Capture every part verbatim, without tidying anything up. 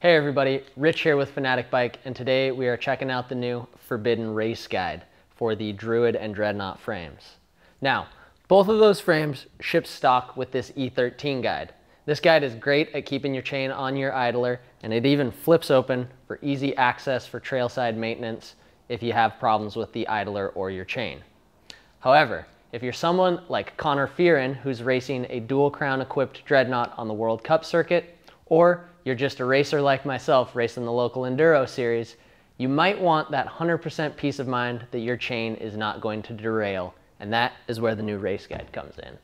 Hey everybody, Rich here with Fanatik Bike, and today we are checking out the new Forbidden Race Guide for the Druid and Dreadnought frames. Now, both of those frames ship stock with this E thirteen guide. This guide is great at keeping your chain on your idler, and it even flips open for easy access for trailside maintenance if you have problems with the idler or your chain. However, if you're someone like Conor Fearon, who's racing a dual crown equipped Dreadnought on the World Cup circuit, or you're just a racer like myself racing the local enduro series, you might want that one hundred percent peace of mind that your chain is not going to derail, and that is where the new race guide comes in.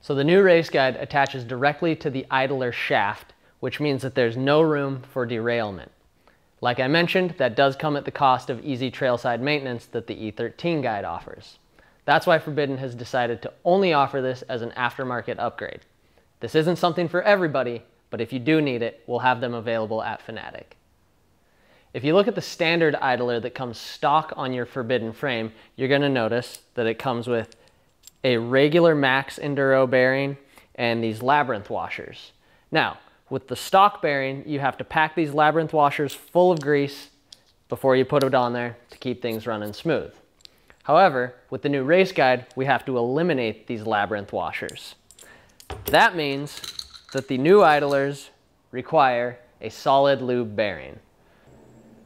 So the new race guide attaches directly to the idler shaft, which means that there's no room for derailment. Like I mentioned, that does come at the cost of easy trailside maintenance that the E thirteen guide offers. That's why Forbidden has decided to only offer this as an aftermarket upgrade. This isn't something for everybody, but if you do need it, we'll have them available at Fanatik. If you look at the standard idler that comes stock on your Forbidden frame, you're going to notice that it comes with a regular Max Enduro bearing and these labyrinth washers. Now, with the stock bearing, you have to pack these labyrinth washers full of grease before you put it on there to keep things running smooth. However, with the new race guide, we have to eliminate these labyrinth washers. That means that the new idlers require a solid lube bearing.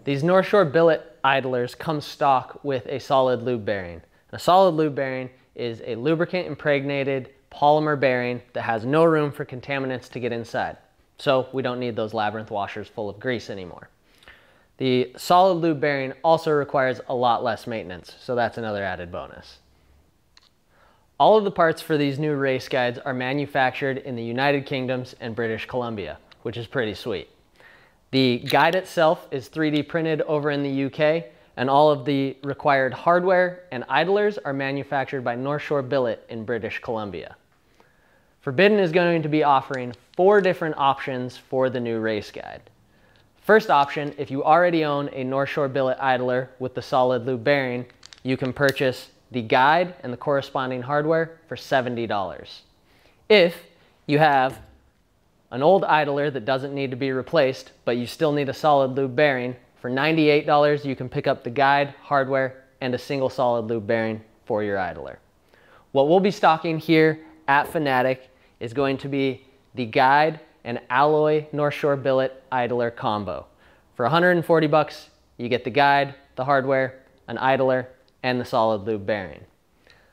These North Shore Billet idlers come stock with a solid lube bearing. A solid lube bearing is a lubricant impregnated polymer bearing that has no room for contaminants to get inside. So we don't need those labyrinth washers full of grease anymore. The solid lube bearing also requires a lot less maintenance, so that's another added bonus. All of the parts for these new race guides are manufactured in the United Kingdom and British Columbia, which is pretty sweet. The guide itself is three D printed over in the U K, and all of the required hardware and idlers are manufactured by North Shore Billet in British Columbia. Forbidden is going to be offering four different options for the new race guide. First option, if you already own a North Shore Billet idler with the solid lube bearing, you can purchase the guide and the corresponding hardware for seventy dollars. If you have an old idler that doesn't need to be replaced, but you still need a solid lube bearing, for ninety-eight dollars you can pick up the guide, hardware, and a single solid lube bearing for your idler. What we'll be stocking here at Fanatik is going to be the guide and alloy North Shore Billet idler combo. For one hundred forty bucks, you get the guide, the hardware, an idler, and the solid lube bearing.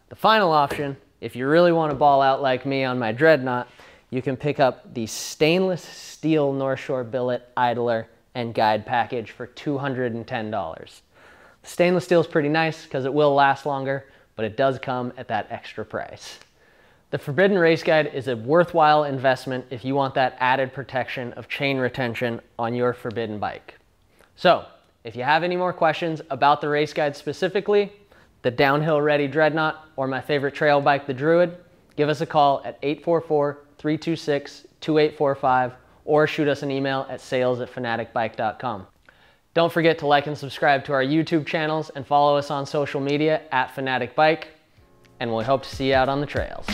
The final option, if you really want to ball out like me on my Dreadnought, you can pick up the stainless steel North Shore Billet idler and guide package for two hundred ten dollars. The stainless steel is pretty nice because it will last longer, but it does come at that extra price. The Forbidden Race Guide is a worthwhile investment if you want that added protection of chain retention on your Forbidden bike. So, if you have any more questions about the race guide specifically, the downhill ready Dreadnought, or my favorite trail bike, the Druid, give us a call at eight four four, three two six, two eight four five or shoot us an email at sales at fanatik bike dot com. Don't forget to like and subscribe to our YouTube channels and follow us on social media at Fanatik Bike, and we hope to see you out on the trails.